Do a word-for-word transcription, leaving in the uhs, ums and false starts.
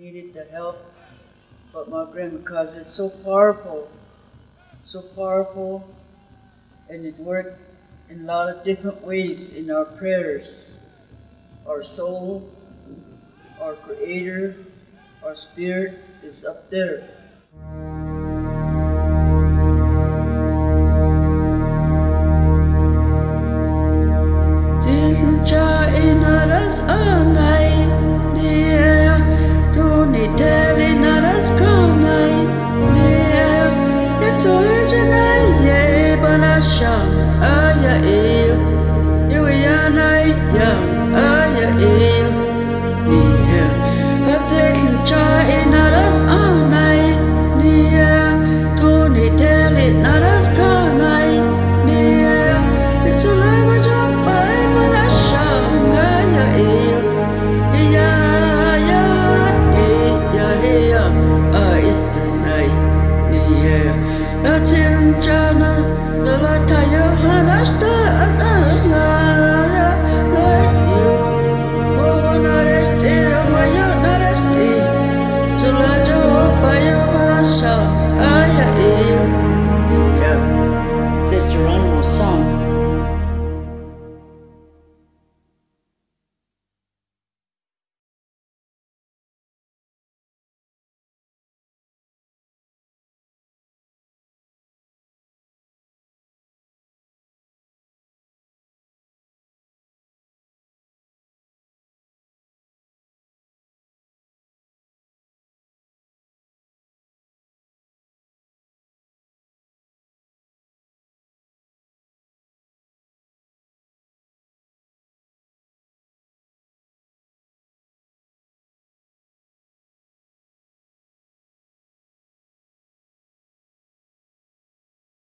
needed the help, but my grandma, because it's so powerful, so powerful, and it worked in a lot of different ways in our prayers, our soul, our Creator, our spirit is up there. Didn't you in others?